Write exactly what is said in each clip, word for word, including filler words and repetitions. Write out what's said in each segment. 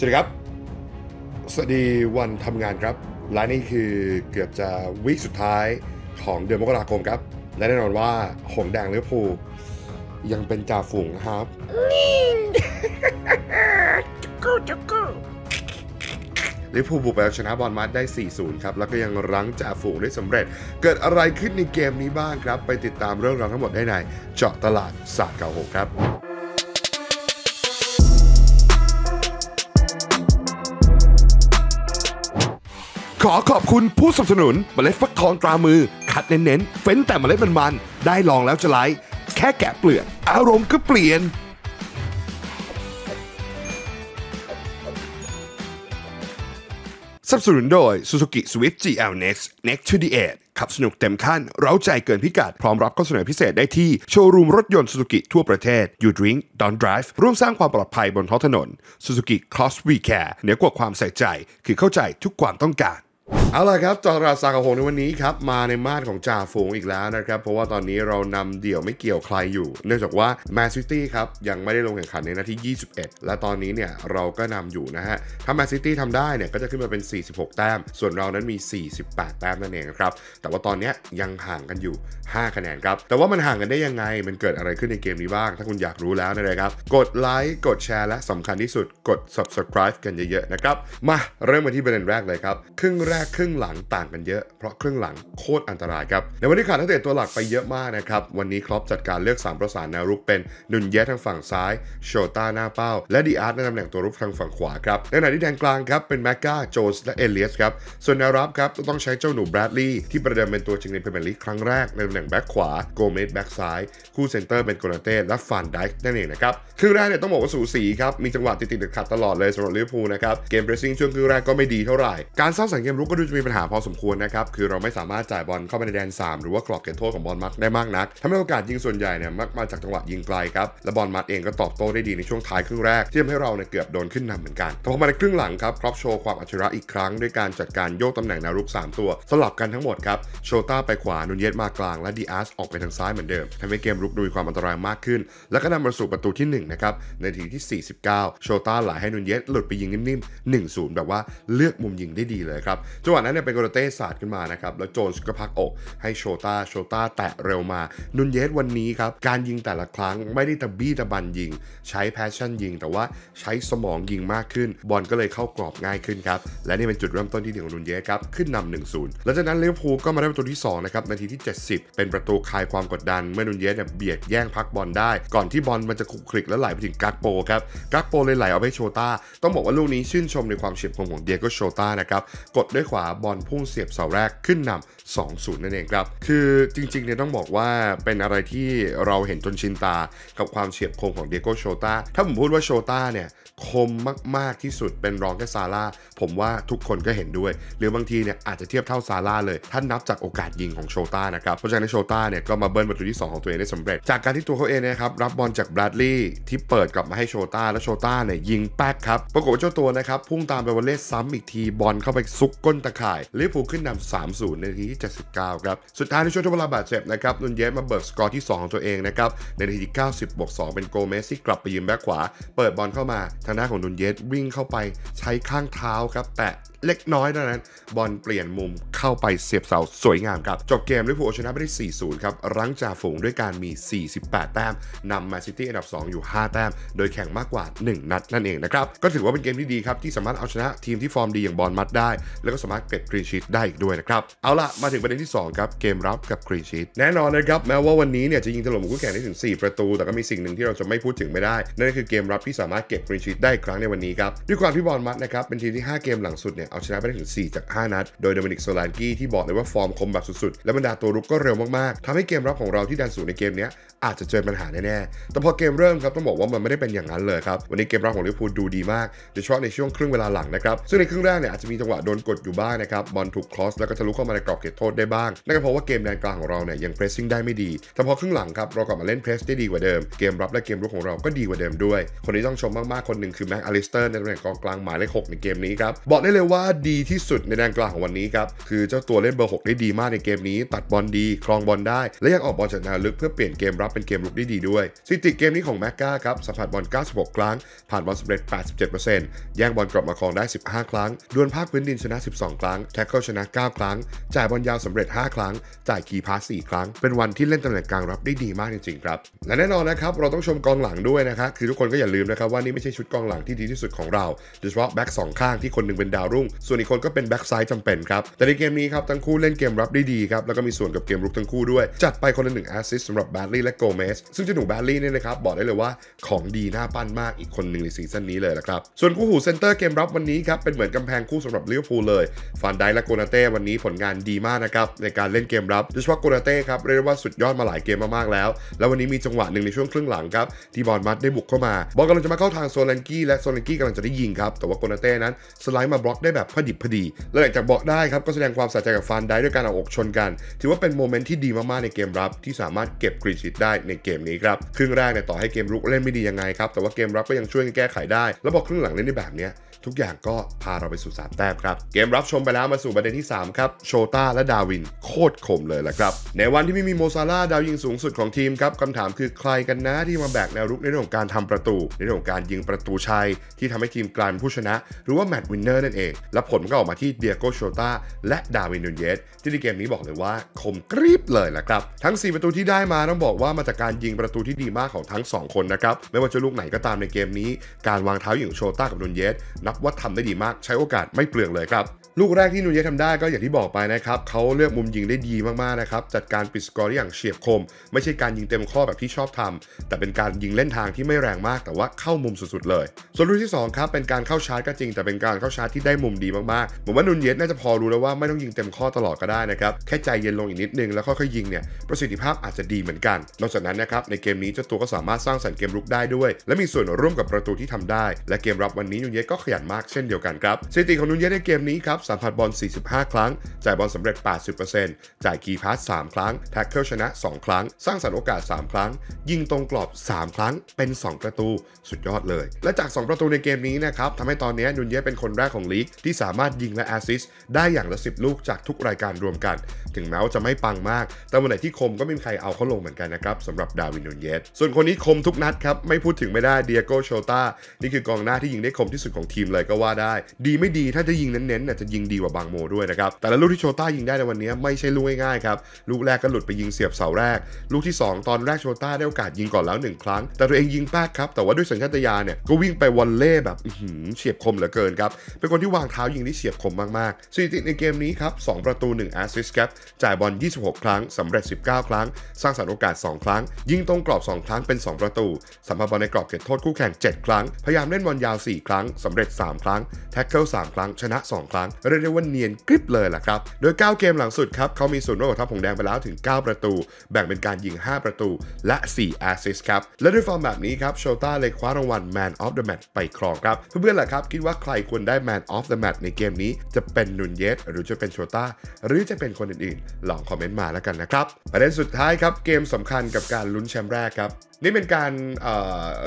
สวัสดีครับสวัสดีวันทำงานครับและนี่คือเกือบจะวีคสุดท้ายของเดือนมกราคมครับและแน่นอนว่าหงส์แดงลิเวอร์พูลยังเป็นจ่าฝูงนะครับจุกจุกลิเวอร์พูลบุกไปเอาชนะบอร์นมัธได้ สี่ศูนย์ ครับแล้วก็ยังรั้งจ่าฝูงได้สำเร็จเกิดอะไรขึ้นในเกมนี้บ้างครับไปติดตามเรื่องราวทั้งหมดได้ในเจาะตลาดศาสตร์เก่าหกครับขอขอบคุณผู้สนับสนุนเมล็ดฟักทองตรามือคัดเน้นๆเฟ้นแต่เมล็ดมันๆได้ลองแล้วจะไล่แค่แกะเปลือกอารมณ์ก็เปลี่ยนสนับสนุนโดย Suzuki Swift จี แอล Next Next to the Edge ขับสนุกเต็มขั้นเร้าใจเกินพิกัดพร้อมรับข้อเสนอพิเศษได้ที่โชว์รูมรถยนต์ Suzuki ทั่วประเทศ You Drink Don't Drive ร่วมสร้างความปลอดภัยบนท้องถนน Suzuki Cross We Care เหนือกว่าความใส่ใจคือเข้าใจทุกความต้องการเอาล่ะครับตลาดศาสตร์เก่าหกในวันนี้ครับมาในมาดของจ่าฝูงอีกแล้วนะครับเพราะว่าตอนนี้เรานำเดี่ยวไม่เกี่ยวใครอยู่เนื่องจากว่าแมนซิตี้ครับยังไม่ได้ลงแข่งขันในนาที ยี่สิบเอ็ดและตอนนี้เนี่ยเราก็นำอยู่นะฮะถ้าแมนซิตี้ทำได้เนี่ยก็จะขึ้นมาเป็นสี่สิบหกแต้มส่วนเรานั้นมีสี่สิบแปดแต้มนั่นเองครับแต่ว่าตอนนี้ยังห่างกันอยู่ห้าคะแนนครับแต่ว่ามันห่างกันได้ยังไงมันเกิดอะไรขึ้นในเกมนี้บ้างถ้าคุณอยากรู้แล้วนะครับกดไลค์กดแชร์และสำคัญที่สุดกด Subscribe กันเยอะๆนะครับมาเริ่มกันที่ประเด็นแรกเลยครับครึ่งแรกครึ่งหลังต่างกันเยอะเพราะครึ่งหลังโคตรอันตรายครับในวันนี้ขาดนักเตะตัวหลักไปเยอะมากนะครับวันนี้คล็อปจัดการเลือกสามประสานแนวรุกเป็นนุนเยสทางฝั่งซ้ายโชต้าหน้าเป้าและดิอาร์ตในตำแหน่งตัวรุกทางฝั่งขวาครับในขณะที่แดนกลางครับเป็นแมกก้าโจนส์และเอเลียสครับส่วนแนวรับครับต้องใช้เจ้าหนูแบรดลีย์ที่ประเดิมเป็นตัวจริงในพรีเมียร์ลีกครั้งแรกในตำแหน่งแบ็คขวาโกเมสแบ็คซ้ายคู่เซนเตอร์เป็นโกนาเต้และฟานไดค์นั่นเองนะครับครึ่งแรกเนี่ยต้องบอกว่าสูสีครับมีจังหวะติดๆขัดตลอดเลยสำหรับลิเวอร์พูลนะครับเกมเพรสซิ่งช่วงครึ่งแรกก็ไม่ดีเท่าไหร่การสร้างสรรค์เกมรุกก็ดูจะมีปัญหาพอสมควรนะครับคือเราไม่สามารถจ่ายบอลเข้าไปในแดนสามหรือว่ากรอบเขตโทษของบอลมัดได้มากนักทำให้โอกาสยิงส่วนใหญ่เนี่ยมักมาจากจังหวะยิงไกลครับและบอลมัดเองก็ตอบโต้ได้ดีในช่วงท้ายครึ่งแรกที่ทำให้เราเนี่ยเกือบโดนขึ้นนำเหมือนกันแต่พอมาในครึ่งหลังครับครอปโชว์ความอัจฉริยะอีกครั้งด้วยการจัดการโยกตำแหน่งแนวรุกสามตัวสลับกันทั้งหมดครับโชต้าไปขวานุนเยสมากลางและดิอาสออกไปทางซ้ายเหมือนเดิมทำให้เกมรุกดูมีความอันตรายมากขึ้นและก็นำมาสู่ประตูที่หนึ่งนะครับในทีที่สี่สิบเก้าโชต้าไหลให้นุนเยสหลุดไปยิงนิ่มๆ หนึ่งศูนย์ แบบว่าเลือกมุมยิงได้ดีเลยครับจังหวะนั้นเนี่ยเป็นโกลเต้ศาสตร์ขึ้นมานะครับแล้วโจนส์ก็พักอกให้โชต้าโชต้าแตะเร็วมานุนเยสวันนี้ครับการยิงแต่ละครั้งไม่ได้ตะบี้ตะบันยิงใช้แพชชั่นยิงแต่ว่าใช้สมองยิงมากขึ้นบอลก็เลยเข้ากรอบง่ายขึ้นครับและนี่เป็นจุดเริ่มต้นที่ดีของนุนเยสครับขึ้นนำหนึ่งศูนย์หลังจากนั้นลิเวอร์พูลก็มาได้ประตูที่สองนะครับนาทีที่เจ็ดสิบเป็นประตูคลายความกดดันเมื่อนุนเยสเนี่ยเบียดแย่งพักบอลได้ก่อนที่บอลมันจะคลุกคลิกและไหลไปถึงกักโปครับกักโปเลยไหลเอาไปโชต้าต้องบอกว่าลูกนี้ชื่นชมในความเฉียบคมของเดียโก้โชต้านะครับกดด้วยขวาบอลพุ่งเสียบเสาแรกขึ้นนำ สองศูนย์ นั่นเองครับคือจริงๆเนี่ยต้องบอกว่าเป็นอะไรที่เราเห็นจนชินตากับความเฉียบคมของเดียโก้โชต้าถ้าผมพูดว่าโชต้าเนี่ยคมมากๆที่สุดเป็นรองแค่ซาร่าผมว่าทุกคนก็เห็นด้วยหรือบางทีเนี่ยอาจจะเทียบเท่าซาร่าเลยถ้านับจากโอกาสยิงของโชต้านะครับเพราะฉะนั้นโชต้าเนี่ยก็มาเบิ้ลประตูที่สองของตัวเองได้สำเร็จจากการที่ตัวเขาเองนะครับรับบอลจากแบรดลีย์ที่เปิดกลับมาให้โชต้าและโชต้าเนี่ยยิงแป๊กครับปรากฏว่าเจ้าตัวนะครับพุ่งตามไปวอลเลย์ซ้ำอีกทีบอลเข้าไปซุกก้นตะข่ายลิเวอร์พูลขึ้นนำ สามศูนย์ ในนาทีที่เจ็ดสิบเก้าครับสุดท้ายในช่วงทดเวลาบาดเจ็บนะครับนุนเยสมาเบิกสกอร์ที่สองของตัวเองนะครับในนาทีที่เก้าสิบบวกสองเป็นโกเมสที่กลับไปยืนแบ็คขวาเปิดบอลเข้ามาทางด้านของนุนเยสวิ่งเข้าไปใช้ข้างเท้าครับแตะเล็กน้อยเท่านั้นบอลเปลี่ยนมุมเข้าไปเสียบเสาสวยงามครับจบเกมลิเวอร์พูลชนะไปได้ สี่ศูนย์ ครับรั้งจ่าฝูงด้วยการมีสี่สิบแปดแต้มนำแมนซิตี้อันดับสองอยู่ห้าแต้มโดยแข่งมากกว่าหนึ่งนัดนั่นเองนะครับก็ถือว่าเป็นเกมที่ดีครับที่สามารถเอาชนะทีมที่ฟอร์มดีอย่างบอร์นมัธได้แล้วก็สามารถเก็บกรีนชีทได้อีกด้วยนะครับเอาล่ะมาถึงประเด็นที่สองครับเกมรับกับกรีนชีทแน่นอนนะครับแม้ว่าวันนี้เนี่ยจะยิงถล่มคู่แข่งได้ถึงสี่ประตูแต่ก็มีสิ่งหนึ่งที่เราจะไม่พูดถึงไม่ได้นั่นคือเกมรับที่สามารถเก็บกรีนชีทได้อีกครั้งในวันนี้ครับด้วยความที่บอร์นมัธนะครับเป็นทีมที่ห้าเกมหลังสุดเอาชนะไปได้ถึงสี่จากห้านัดโดยโดมินิก โซลานกี้ที่บอกเลยว่าฟอร์มคมแบบสุดๆและบรรดาตัวรุกก็เร็วมากๆทำให้เกมรับของเราที่ดันสูงในเกมนี้อาจจะเจอปัญหาแน่ๆแต่พอเกมเริ่มครับต้องบอกว่ามันไม่ได้เป็นอย่างนั้นเลยครับวันนี้เกมรับของลิเวอร์พูลดูดีมากโดยเฉพาะในช่วงครึ่งเวลาหลังนะครับซึ่งในครึ่งแรกเนี่ยอาจจะมีจังหวะโดนกด อยู่บ้างนะครับบอลถูกครอสแล้วก็ทะลุเข้ามาในกรอบเขตโทษได้บ้างนั่นก็เพราะว่าเกมแดนกลางของเราเนี่ยยังเพรสซิ่งได้ไม่ดีแต่พอครึ่งหลังครับเรากลับมาเล่นเพรสได้ดีกว่าเดิมเกมรับและเกมรุกของเราก็ดีกว่าเดิมด้วยคนที่ต้องชมมากๆคนหนึ่งคือแม็กอลิสเตอร์ในตำแหน่งกองกลางหมายเลขหกในเกมนี้ครับบอกได้เลยว่าดีที่สุดในแดนกลางของวันนี้ครับคือเจ้าตัวเล่นเบอร์หกได้ดีมากในเกมนี้ตัดบอลดีครองบอลได้และยังออกบอลจากแนวลึกเพื่อเปลี่ยนเกมรับเป็นเกมรุกได้ดีด้วยสถิติเกมนี้ของแม็กก้าครับสัมผัสบอลเก้าสิบหกครั้งผ่านบอลสำเร็จ แปดสิบเจ็ดเปอร์เซ็นต์ แย่งบอลกลับมาครองได้สิบห้าครั้งดวลภาคพื้นดินชนะสิบสองครั้งแท็กเกิลชนะเก้าครั้งจ่ายบอลยาวสำเร็จห้าครั้งจ่ายคีย์พาสสี่ครั้งเป็นวันที่เล่นตำแหน่งกลางรับได้ดีมากจริงๆครับและแน่นอนนะครับเราต้องชมกองหลังด้วยนะครับคือทุกคนก็อย่าลืมนะครับว่านี่ไม่ใช่ชุดกองหลังที่ดีที่สุดของเราโดยเฉพาะแบ็กสองข้างที่คนนึงเป็นดาวรุ่งส่วนอีกคนก็เป็นแบ็กซ้ายจำเป็นครับแต่ในเกมนี้ครับทั้งคู่เล่นเกมรับได้ดีครับแล้วก็มีส่วนกับเกมรุกทั้งคู่ด้วยจัดไปคนละหนึ่งแอสซิสต์สำหรับแบดลี่และโกเมสซึ่งเจ้าหนูแบดลี่เนี่ยนะครับบอกได้เลยว่าของดีหน้าปั้นมากอีกคนหนึ่งในซีซั่นนี้เลยนะครับส่วนคู่หูเซนเตอร์เกมรับวันนี้ครับเป็นเหมือนกำแพงคู่สำหรับลิเวอร์พูลเลยฟานไดค์และโกนาเต้วันนี้ผลงานดีมากนะครับในการเล่นเกมรับโดยเฉพาะโกนาเต้ครับเรียกว่าสุดยอดมาหลายเกมมากๆแล้วแล้ววันนี้มีจังหวะหนึ่งในช่วงครึ่งหลังครับที่บอลมัดได้บุกเข้ามาบอลกำลังจะมาเข้าทางโซลันกี้และโซลันกี้กำลังจะได้ยิงครับแต่ว่าโกนาเต้นั้นสไลด์มาบล็อกได้แบบพอดิบพอดีและหลังจากบล็อกได้ครับก็แสดงความใส่ใจกับฟานไดค์ด้วยการเอาอกชนกันถือว่าเป็นโมเมนต์ที่ดีมากๆในเกมรับที่สามารถเก็บคลีนชีทได้ในเกมนี้ครับครึ่งแรกเนี่ยต่อให้เกมรุกเล่นไม่ดียังไงครับแต่ว่าเกมรับก็ยังช่วยแก้ไขได้แล้วพอครึ่งหลังเล่นได้แบบนี้ทุกอย่างก็พาเราไปสู่สามแต้มครับเกมรับชมไปแล้วมาสู่ประเด็นที่สามครับโชต้าและดาวินโคตรคมเลยแหละครับในวันที่ไม่มีโมซาลาดาวยิงสูงสุดของทีมครับคำถามคือใครกันนะที่มาแบกแนวรุกในเรื่องของการทำประตูในเรื่องของการยิงประตูชัยที่ทำให้ทีมกลายเป็นผู้ชนะหรือว่าแมตช์วินเนอร์นั่นเองและผลก็ออกมาที่เดียโกโชต้าและดาวินนูญเยสที่ในเกมนี้บอกเลยว่าคมกริบเลยแหละครับทั้งสี่ประตูที่ได้มาต้องบอกว่ามาจากการยิงประตูที่ดีมากของทั้งสองคนนะครับไม่ว่าจะลูกไหนก็ตามในเกมนี้การวางเท้าอย่างโชต้ากับนูญเยสนับว่าทำได้ดีมากใช้โอกาสไม่เปลืองเลยครับลูกแรกที่นูญเยสทำได้ก็อย่างที่บอกไปนะครับเขาเลือกมุมยิงได้ดีมากๆนะครับจัดการปิดสกอร์อย่างเฉียบคมไม่ใช่การยิงเต็มข้อแบบที่ชอบทำแต่เป็นการยิงเล่นทางที่ไม่แรงมากแต่ว่าเข้ามุมสุดๆเลยส่วนลูกที่สองครับเป็นการเข้าชาร์จก็จริงแต่เป็นการเข้าชาร์จที่ได้มุมดีมากๆผมว่านูญเยสน่าจะพอรู้แล้วว่าไม่ต้องยิงเต็มข้อตลอดก็ได้นะครับแค่ใจเย็นลงอีกนิดนึงแล้วค่อยๆยิงเนี่ยประสิทธิภาพอาจจะดีเหมือนกันนอกจากนั้นนะครับในเกมนี้เจ้าตัวก็สามารถสร้างสรรค์เกมรุกได้ด้วยและมีส่วนร่วมกับประตูที่ทำได้และเกมรับวันนี้นูญเยสก็ขยันมากเช่นเดียวกันครับสถิติของนูญเยสในเกมนี้ครับสัมผัสบอลสี่สิบห้าครั้งจ่ายบอลสำเร็จ แปดสิบเปอร์เซ็นต์ จ่ายคีย์พาสสามครั้งแท็กเกิลชนะสองครั้งสร้างสรรค์โอกาสสามครั้งยิงตรงกรอบสามครั้งเป็นสองประตูสุดยอดเลยและจากสองประตูในเกมนี้นะครับทำให้ตอนนี้นูญเยสเป็นคนแรกของลีกที่สามารถยิงและแอสซิสต์ได้อย่างละสิบลูกจากทุกรายการรวมกันถึงแม้ว่าจะไม่ปังมากแต่วันไหนที่คมก็ไม่มีใครเอาเขาลงเหมือนกันนะครับสำหรับดาวินนูญเยสส่วนคนนี้คมทุกนัดครับไม่พูดถึงไม่ได้เดียโกโชต้านี่คือกองหน้าที่ยิงได้คมที่สุดของทีมเลยก็ว่าได้ดีไม่ดีถ้าจะยิงเน้นๆจะยิงดีกว่าบางโมด้วยนะครับแต่ละลูกที่โชต้ายิงได้ในวันนี้ไม่ใช่ลูกง่ายๆครับลูกแรกก็หลุดไปยิงเสียบเสาแรกลูกที่สองตอนแรกโชต้าได้โอกาสยิงก่อนแล้วหนึ่งครั้งแต่ตัวเองยิงพลาดครับแต่ว่าด้วยสัญชาตญาณเนี่ยก็วิ่งไปวอลเล่แบบเฉียบคมเหลือเกินครับเป็นคนที่วางเท้ายิงที่เฉียบคมมากๆสถิติในเกมนี้ครับสองประตูหนึ่งแอสซิสต์ครับจ่ายบอลยี่สิบหกครั้งสำเร็จสิบเก้าครั้งสร้างสรรค์โอกาสสองครั้งยิงตรงกรอบสองครั้งเป็นสองประตูสัมผัสบอลในกรอบเขตโทษคู่แข่งเจ็ดครั้งพยายามเล่นบอลยาวสี่ครั้งสำเร็จสามครั้งแท็กเกิลสามครั้งชนะสองครั้งเรียกได้ว่าเนียนกริบเลยล่ะครับโดยเก้าเกมหลังสุดครับเขามีส่วนร่วมกับทัพหงแดงไปแล้วถึงเก้าประตูแบ่งเป็นการยิงห้าประตูและสี่แอสซิสต์ครับและด้วยฟอร์มแบบนี้ครับโชต้าเลยคว้ารางวัล Man of the Match ไปครองครับเพื่อนๆล่ะครับคิดว่าใครควรได้ Man of the Match ในเกมนี้จะเป็นนูญเยสหรือจะเป็นโชต้าหรือจะเป็นคนอื่นๆลองคอมเมนต์มาแล้วกันนะครับประเด็นสุดท้ายครับเกมสำคัญกับการลุ้นแชมป์แรกครับนี่เป็นการ เ,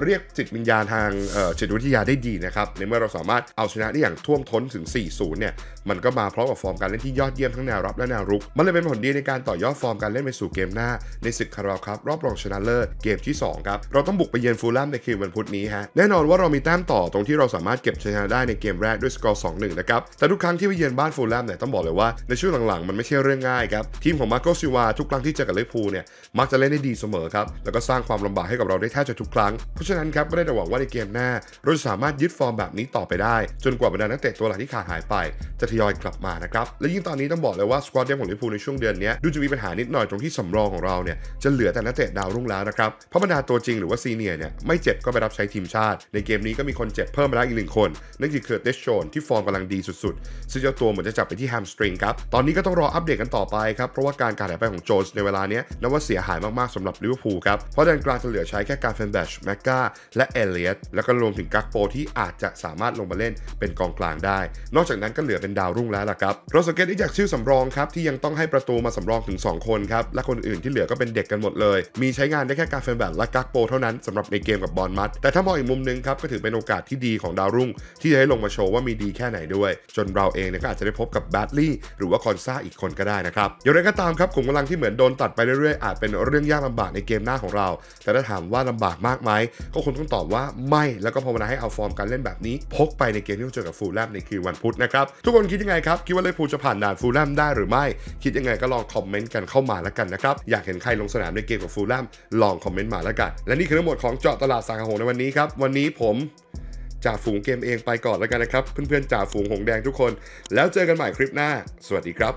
เรียกจิตวิญญาณทางจิตวิทยาได้ดีนะครับในเมื่อเราสามารถเอาชนะได้อย่างท่วมท้นถึง สี่ศูนย์ เนี่ยมันก็มาพร้อมกับฟอร์มการเล่นที่ยอดเยี่ยมทั้งแนวรับและแนวรุกมันเลยเป็นผลดีในการต่อยอดฟอร์มการเล่นไปสู่เกมหน้าในศึกคาราบาวครับรอบรองชนะเลิศเกมที่สองครับเราต้องบุกไปเยือนฟูลแลมในคืนวันพุธนี้ฮะแน่นอนว่าเรามีแต้มต่อตรงที่เราสามารถเก็บชนะได้ในเกมแรกด้วยสกอร์ สองหนึ่ง นะครับแต่ทุกครั้งที่ไปเยือนบ้านฟูลแลมเนี่ยต้องบอกเลยว่าในช่วงหลังๆมันไม่ใช่เรื่องง่ายครับทีมของมาร์โกซิวาทุกครั้งที่เจอกับลิเวอร์พูลเนี่ยมักจะเล่นได้ดีเสมอครับแล้วก็สร้างความลำบากให้กับเราได้แทบจะทุกครั้งเพราะฉะนั้นครับไม่ได้แต่หวังว่าในเกมหน้าเราจะสามารถยึดฟอร์มแบบนี้ต่อไปได้จนกว่าบรรดานักเตะตัวหลักที่ขาดหายไปจะทยอยกลับมานะครับและยิ่งตอนนี้ต้องบอกเลยว่าสควอดเดมของลิเวอร์พูลในช่วงเดือนนี้ดูจะมีปัญหานิดหน่อยตรงที่สำรองของเราเนี่ยจะเหลือแต่นักเตะดาวรุ่งแล้วนะครับเพราะบรรดาตัวจริงหรือว่าซีเนียร์เนี่ยไม่เจ็บก็ไปรับใช้ทีมชาติในเกมนี้ก็มีคนเจ็บเพิ่มมาแล้วอีกหนึ่งคนนั่นคือเคิร์ติส โจนส์ที่ฟอร์มกำลังดีสุดๆซึ่งเจ้าตัวเหมือนจะจับไปที่แฮมสตริงครับตอนนี้ก็ต้องรออัปเดตกันต่อไปครับเพราะว่าการขาดหายไปของโจนส์ในเวลานี้นับว่าเสียหายมากๆสำหรับลิเวอร์พูลครับเพราะแดนกลางจะเหลือใช้แค่การ์เฟนแบช แม็กกา และเอเลียตแล้วก็รวมถึงกัคโปที่อาจจะสามารถลงมาเล่นเป็น เป็นกองกลางได้นอกจากนั้นก็เหลือเป็นดาวรุ่งแล้วล่ะครับเราสังเกตได้จากชื่อสำรองครับที่ยังต้องให้ประตูมาสำรองถึงสองคนครับและคนอื่นที่เหลือก็เป็นเด็กกันหมดเลยมีใช้งานได้แค่กาเฟนแบทและกักโปเท่านั้นสำหรับในเกมกับบอลมัดแต่ถ้ามองอีกมุมนึงครับก็ถือเป็นโอกาสที่ดีของดาวรุ่งที่จะให้ลงมาโชว์ว่ามีดีแค่ไหนด้วยจนเราเองเนี่ยก็อาจจะได้พบกับแบดลี่หรือว่าคอนซาอีกคนก็ได้นะครับอย่างไรก็ตามครับขุมกำลังที่เหมือนโดนตัดไปเรื่อยๆอาจเป็นเรื่องยากลำบากในเกมหน้าของเราแต่ถ้าถามว่าลำบากมากไหมก็คงต้องตอบว่าไม่แล้วก็ภาวนาให้เอาฟอร์มการเล่นแบบนี้พกไปในเกมที่ต้องเจอกับฟูลแลมในคืนวันพุธนะครับทุกคนคิดยังไงครับคิดว่าลิเวอร์พูลจะผ่านด่านฟูลแลมได้หรือไม่คิดยังไงก็ลองคอมเมนต์กันเข้ามาแล้วกันนะครับอยากเห็นใครลงสนามในเกมกับฟูลแลมลองคอมเมนต์มาแล้วกันและนี่คือทั้งหมดของเจาะตลาดสังหาในวันนี้ครับวันนี้ผมจ่าฝูงเกมเองไปก่อนแล้วกันนะครับเพื่อนๆจ่าฝูงหงแดงทุกคนแล้วเจอกันใหม่คลิปหน้าสวัสดีครับ